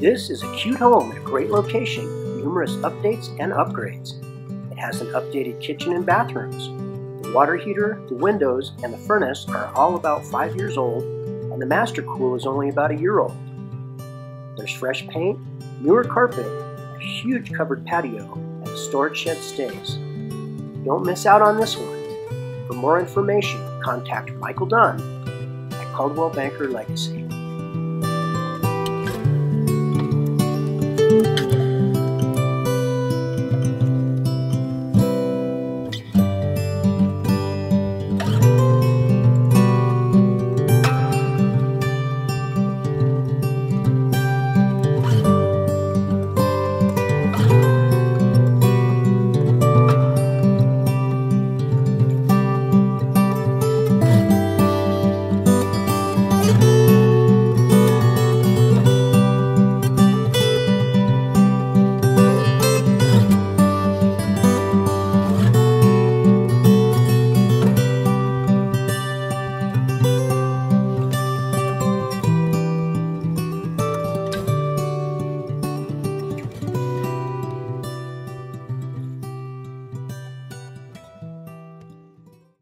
This is a cute home at a great location with numerous updates and upgrades. It has an updated kitchen and bathrooms. The water heater, the windows, and the furnace are all about 5 years old, and the master cool is only about a year old. There's fresh paint, newer carpet, a huge covered patio, and a storage shed stays. Don't miss out on this one. For more information, contact Michael Dunn at Coldwell Banker Legacy.